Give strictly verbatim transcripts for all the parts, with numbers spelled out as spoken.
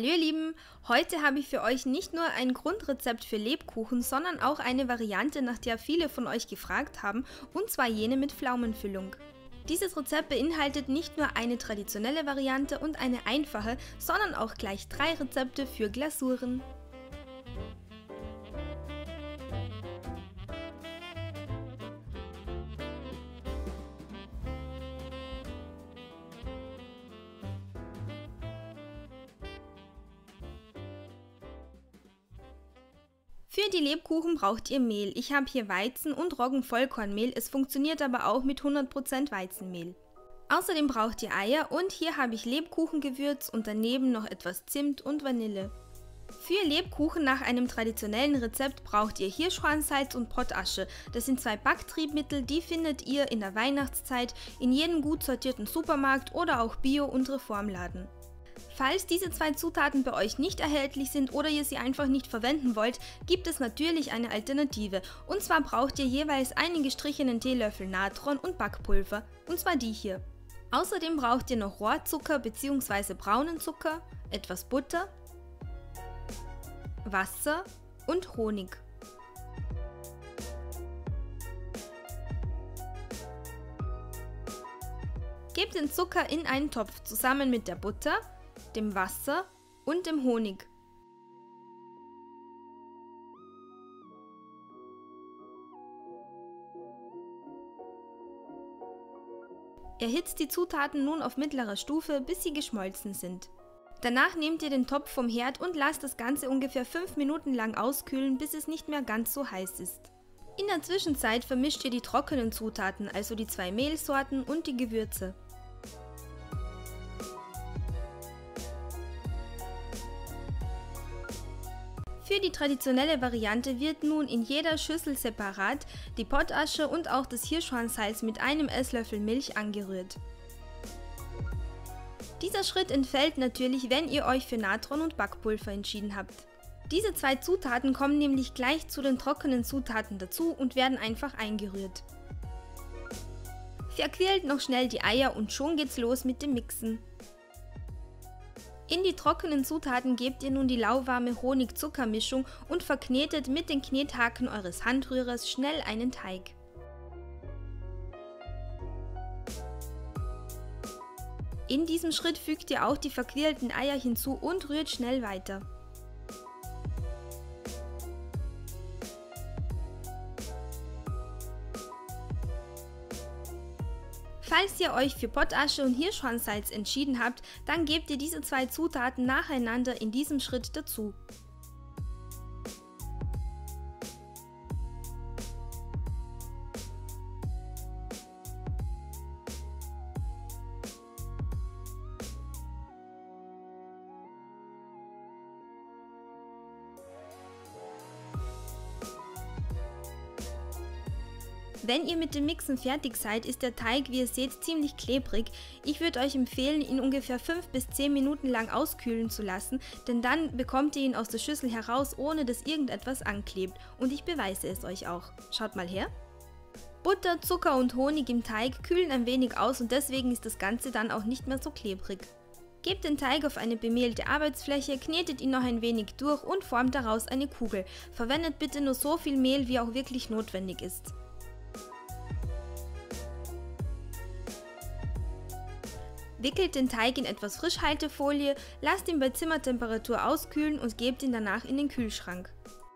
Hallo ihr Lieben, heute habe ich für euch nicht nur ein Grundrezept für Lebkuchen, sondern auch eine Variante, nach der viele von euch gefragt haben, und zwar jene mit Pflaumenfüllung. Dieses Rezept beinhaltet nicht nur eine traditionelle Variante und eine einfache, sondern auch gleich drei Rezepte für Glasuren. Für die Lebkuchen braucht ihr Mehl. Ich habe hier Weizen- und Roggenvollkornmehl, es funktioniert aber auch mit hundert Prozent Weizenmehl. Außerdem braucht ihr Eier und hier habe ich Lebkuchengewürz und daneben noch etwas Zimt und Vanille. Für Lebkuchen nach einem traditionellen Rezept braucht ihr Hirschhornsalz und Pottasche. Das sind zwei Backtriebmittel, die findet ihr in der Weihnachtszeit in jedem gut sortierten Supermarkt oder auch Bio- und Reformladen. Falls diese zwei Zutaten bei euch nicht erhältlich sind oder ihr sie einfach nicht verwenden wollt, gibt es natürlich eine Alternative. Und zwar braucht ihr jeweils einen gestrichenen Teelöffel Natron und Backpulver, und zwar die hier. Außerdem braucht ihr noch Rohrzucker bzw. braunen Zucker, etwas Butter, Wasser und Honig. Gebt den Zucker in einen Topf zusammen mit der Butter, dem Wasser und dem Honig. Erhitzt die Zutaten nun auf mittlerer Stufe, bis sie geschmolzen sind. Danach nehmt ihr den Topf vom Herd und lasst das Ganze ungefähr fünf Minuten lang auskühlen, bis es nicht mehr ganz so heiß ist. In der Zwischenzeit vermischt ihr die trockenen Zutaten, also die zwei Mehlsorten und die Gewürze. Für die traditionelle Variante wird nun in jeder Schüssel separat die Pottasche und auch das Hirschhornsalz mit einem Esslöffel Milch angerührt. Dieser Schritt entfällt natürlich, wenn ihr euch für Natron und Backpulver entschieden habt. Diese zwei Zutaten kommen nämlich gleich zu den trockenen Zutaten dazu und werden einfach eingerührt. Verquirlt noch schnell die Eier und schon geht's los mit dem Mixen. In die trockenen Zutaten gebt ihr nun die lauwarme Honig-Zucker-Mischung und verknetet mit den Knethaken eures Handrührers schnell einen Teig. In diesem Schritt fügt ihr auch die verquirlten Eier hinzu und rührt schnell weiter. Falls ihr euch für Pottasche und Hirschhornsalz entschieden habt, dann gebt ihr diese zwei Zutaten nacheinander in diesem Schritt dazu. Wenn ihr mit dem Mixen fertig seid, ist der Teig, wie ihr seht, ziemlich klebrig. Ich würde euch empfehlen, ihn ungefähr fünf bis zehn Minuten lang auskühlen zu lassen, denn dann bekommt ihr ihn aus der Schüssel heraus, ohne dass irgendetwas anklebt. Und ich beweise es euch auch. Schaut mal her. Butter, Zucker und Honig im Teig kühlen ein wenig aus und deswegen ist das Ganze dann auch nicht mehr so klebrig. Gebt den Teig auf eine bemehlte Arbeitsfläche, knetet ihn noch ein wenig durch und formt daraus eine Kugel. Verwendet bitte nur so viel Mehl, wie auch wirklich notwendig ist. Wickelt den Teig in etwas Frischhaltefolie, lasst ihn bei Zimmertemperatur auskühlen und gebt ihn danach in den Kühlschrank.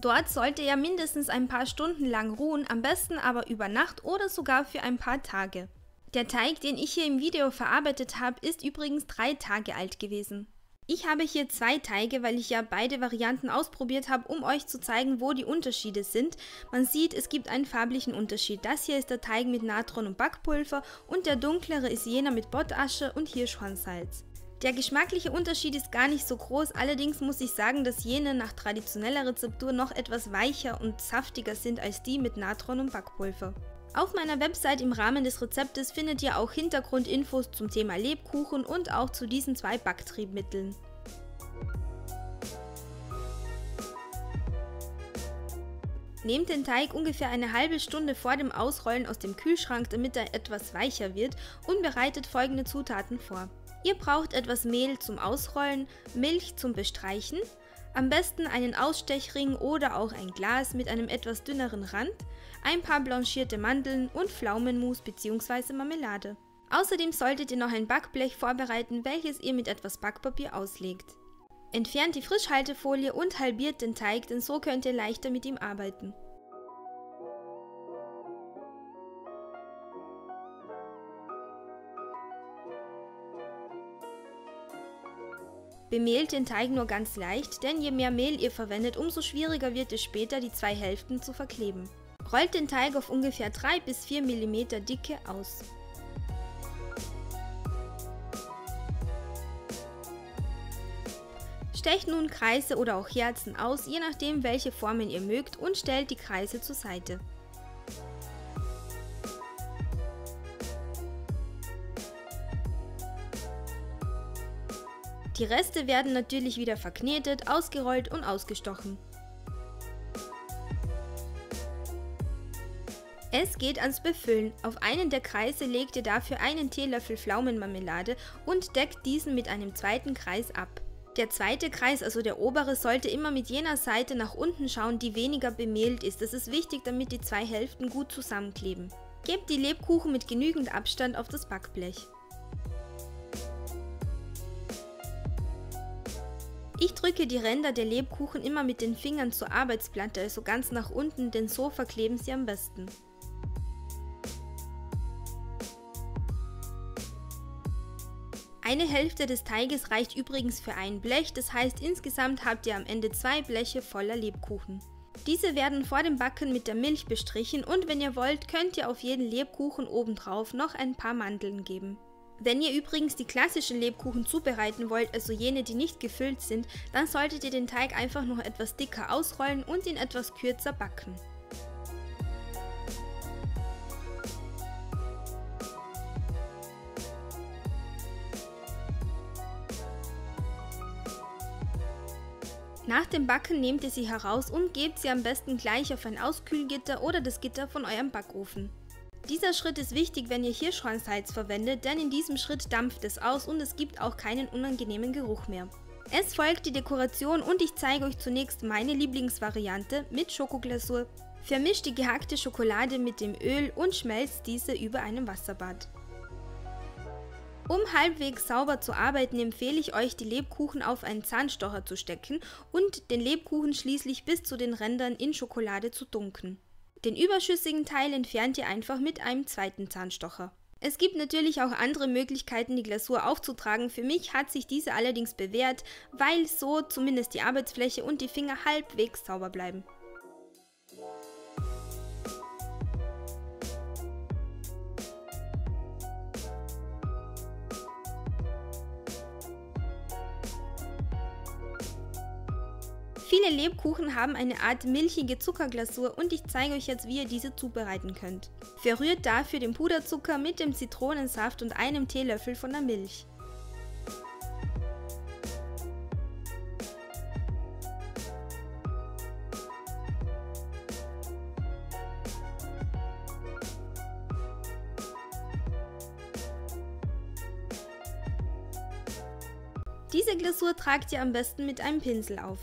Dort sollte er mindestens ein paar Stunden lang ruhen, am besten aber über Nacht oder sogar für ein paar Tage. Der Teig, den ich hier im Video verarbeitet habe, ist übrigens drei Tage alt gewesen. Ich habe hier zwei Teige, weil ich ja beide Varianten ausprobiert habe, um euch zu zeigen, wo die Unterschiede sind. Man sieht, es gibt einen farblichen Unterschied. Das hier ist der Teig mit Natron und Backpulver und der dunklere ist jener mit Pottasche und Hirschhornsalz. Der geschmackliche Unterschied ist gar nicht so groß, allerdings muss ich sagen, dass jene nach traditioneller Rezeptur noch etwas weicher und saftiger sind als die mit Natron und Backpulver. Auf meiner Website im Rahmen des Rezeptes findet ihr auch Hintergrundinfos zum Thema Lebkuchen und auch zu diesen zwei Backtriebmitteln. Nehmt den Teig ungefähr eine halbe Stunde vor dem Ausrollen aus dem Kühlschrank, damit er etwas weicher wird, und bereitet folgende Zutaten vor. Ihr braucht etwas Mehl zum Ausrollen, Milch zum Bestreichen, am besten einen Ausstechring oder auch ein Glas mit einem etwas dünneren Rand, ein paar blanchierte Mandeln und Pflaumenmus bzw. Marmelade. Außerdem solltet ihr noch ein Backblech vorbereiten, welches ihr mit etwas Backpapier auslegt. Entfernt die Frischhaltefolie und halbiert den Teig, denn so könnt ihr leichter mit ihm arbeiten. Bemehlt den Teig nur ganz leicht, denn je mehr Mehl ihr verwendet, umso schwieriger wird es später, die zwei Hälften zu verkleben. Rollt den Teig auf ungefähr drei bis vier Millimeter Dicke aus. Stecht nun Kreise oder auch Herzen aus, je nachdem welche Formen ihr mögt, und stellt die Kreise zur Seite. Die Reste werden natürlich wieder verknetet, ausgerollt und ausgestochen. Es geht ans Befüllen. Auf einen der Kreise legt ihr dafür einen Teelöffel Pflaumenmarmelade und deckt diesen mit einem zweiten Kreis ab. Der zweite Kreis, also der obere, sollte immer mit jener Seite nach unten schauen, die weniger bemehlt ist. Das ist wichtig, damit die zwei Hälften gut zusammenkleben. Gebt die Lebkuchen mit genügend Abstand auf das Backblech. Ich drücke die Ränder der Lebkuchen immer mit den Fingern zur Arbeitsplatte, also ganz nach unten, denn so verkleben sie am besten. Eine Hälfte des Teiges reicht übrigens für ein Blech, das heißt, insgesamt habt ihr am Ende zwei Bleche voller Lebkuchen. Diese werden vor dem Backen mit der Milch bestrichen, und wenn ihr wollt, könnt ihr auf jeden Lebkuchen obendrauf noch ein paar Mandeln geben. Wenn ihr übrigens die klassischen Lebkuchen zubereiten wollt, also jene, die nicht gefüllt sind, dann solltet ihr den Teig einfach noch etwas dicker ausrollen und ihn etwas kürzer backen. Nach dem Backen nehmt ihr sie heraus und gebt sie am besten gleich auf ein Auskühlgitter oder das Gitter von eurem Backofen. Dieser Schritt ist wichtig, wenn ihr Hirschhornsalz verwendet, denn in diesem Schritt dampft es aus und es gibt auch keinen unangenehmen Geruch mehr. Es folgt die Dekoration, und ich zeige euch zunächst meine Lieblingsvariante mit Schokoglasur. Vermischt die gehackte Schokolade mit dem Öl und schmelzt diese über einem Wasserbad. Um halbwegs sauber zu arbeiten, empfehle ich euch, die Lebkuchen auf einen Zahnstocher zu stecken und den Lebkuchen schließlich bis zu den Rändern in Schokolade zu dunkeln. Den überschüssigen Teil entfernt ihr einfach mit einem zweiten Zahnstocher. Es gibt natürlich auch andere Möglichkeiten, die Glasur aufzutragen. Für mich hat sich diese allerdings bewährt, weil so zumindest die Arbeitsfläche und die Finger halbwegs sauber bleiben. Viele Lebkuchen haben eine Art milchige Zuckerglasur, und ich zeige euch jetzt, wie ihr diese zubereiten könnt. Verrührt dafür den Puderzucker mit dem Zitronensaft und einem Teelöffel von der Milch. Diese Glasur tragt ihr am besten mit einem Pinsel auf.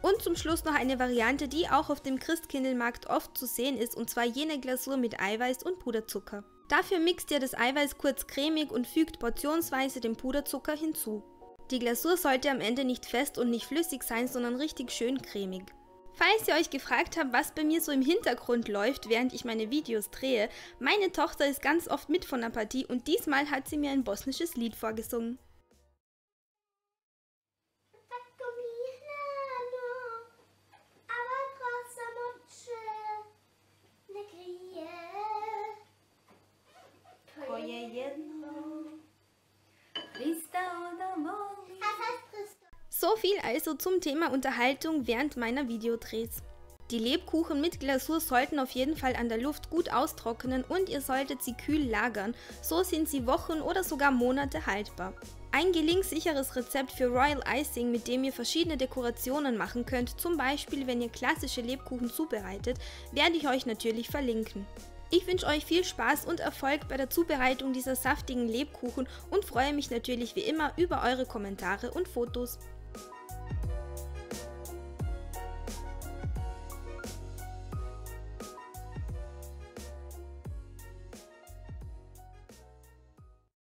Und zum Schluss noch eine Variante, die auch auf dem Christkindlmarkt oft zu sehen ist, und zwar jene Glasur mit Eiweiß und Puderzucker. Dafür mixt ihr das Eiweiß kurz cremig und fügt portionsweise den Puderzucker hinzu. Die Glasur sollte am Ende nicht fest und nicht flüssig sein, sondern richtig schön cremig. Falls ihr euch gefragt habt, was bei mir so im Hintergrund läuft, während ich meine Videos drehe: meine Tochter ist ganz oft mit von der Partie, und diesmal hat sie mir ein bosnisches Lied vorgesungen. So viel also zum Thema Unterhaltung während meiner Videodrehs. Die Lebkuchen mit Glasur sollten auf jeden Fall an der Luft gut austrocknen, und ihr solltet sie kühl lagern, so sind sie Wochen oder sogar Monate haltbar. Ein gelingsicheres Rezept für Royal Icing, mit dem ihr verschiedene Dekorationen machen könnt, zum Beispiel wenn ihr klassische Lebkuchen zubereitet, werde ich euch natürlich verlinken. Ich wünsche euch viel Spaß und Erfolg bei der Zubereitung dieser saftigen Lebkuchen und freue mich natürlich wie immer über eure Kommentare und Fotos.